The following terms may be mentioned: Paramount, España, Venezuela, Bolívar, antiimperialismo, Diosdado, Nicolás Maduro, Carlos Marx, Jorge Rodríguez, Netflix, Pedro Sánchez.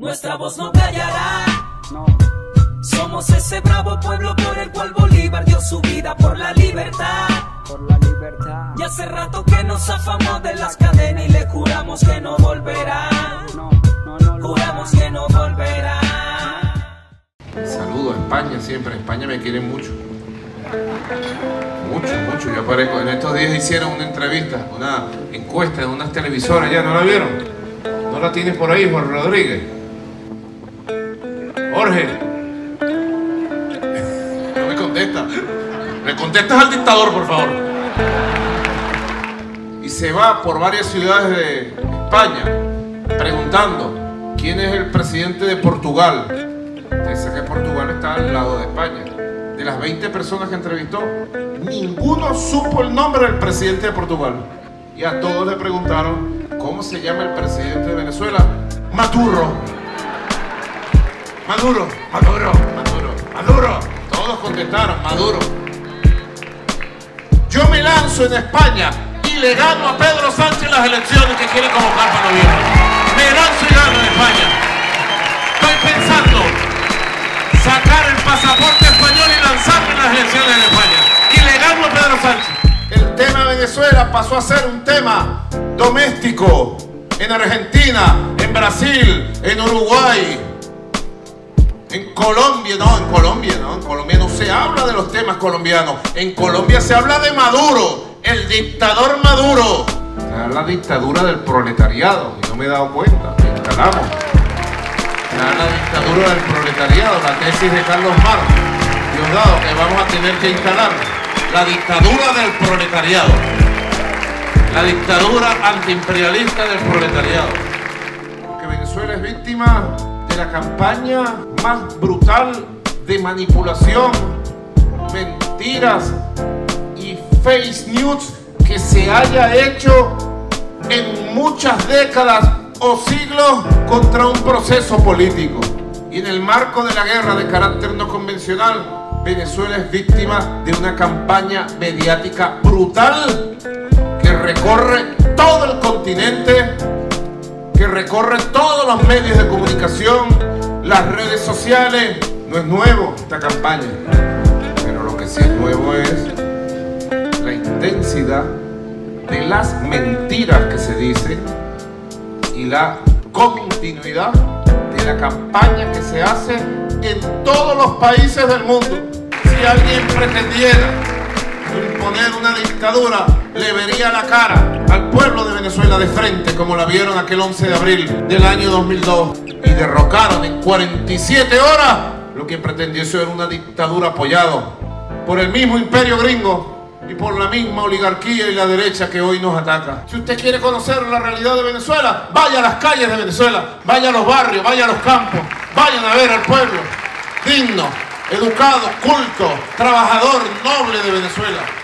Nuestra voz no callará, no. Somos ese bravo pueblo por el cual Bolívar dio su vida por la libertad. Y hace rato que nos afamamos de las cadenas y le juramos que no volverá, juramos que no volverá. Saludo a España siempre, en España me quieren mucho. Mucho, yo aparezco. En estos días hicieron una entrevista, una encuesta en unas televisoras, ¿ya no la vieron? ¿No la tienes por ahí, Jorge Rodríguez? Jorge, no me contesta. ¿Me contestas al dictador, por favor? Y se va por varias ciudades de España preguntando quién es el presidente de Portugal. Ustedes saben que Portugal está al lado de España. De las 20 personas que entrevistó, ninguno supo el nombre del presidente de Portugal. Y a todos le preguntaron, ¿cómo se llama el presidente de Venezuela? Maduro. Todos contestaron, Maduro. Yo me lanzo en España y le gano a Pedro Sánchez las elecciones que quiere convocar para noviembre. Me lanzo y gano en España. Estoy pensando sacar el pasaporte español y lanzarme en las elecciones en España. Y le gano a Pedro Sánchez. El tema de Venezuela pasó a ser un tema doméstico en Argentina, en Brasil, en Uruguay. En Colombia no se habla de los temas colombianos. En Colombia se habla de Maduro, el dictador Maduro. Es la dictadura del proletariado, y no me he dado cuenta, me instalamos. Es la dictadura del proletariado, la tesis de Carlos Marx. Diosdado, que vamos a tener que instalar. La dictadura del proletariado. La dictadura antiimperialista del proletariado. Porque Venezuela es víctima de la campaña más brutal de manipulación, mentiras y fake news que se haya hecho en muchas décadas o siglos contra un proceso político. Y en el marco de la guerra de carácter no convencional, Venezuela es víctima de una campaña mediática brutal que recorre todo el continente, que recorre todos los medios de comunicación, las redes sociales. No es nuevo esta campaña, pero lo que sí es nuevo es la intensidad de las mentiras que se dicen y la continuidad de la campaña que se hace en todos los países del mundo. Si alguien pretendiera imponer una dictadura, le vería la cara al pueblo de Venezuela de frente, como la vieron aquel 11 de abril del año 2002. Y derrocaron en 47 horas lo que pretendió ser una dictadura apoyado por el mismo imperio gringo y por la misma oligarquía y la derecha que hoy nos ataca. Si usted quiere conocer la realidad de Venezuela, vaya a las calles de Venezuela, vaya a los barrios, vaya a los campos, vayan a ver al pueblo digno, educado, culto, trabajador, noble de Venezuela.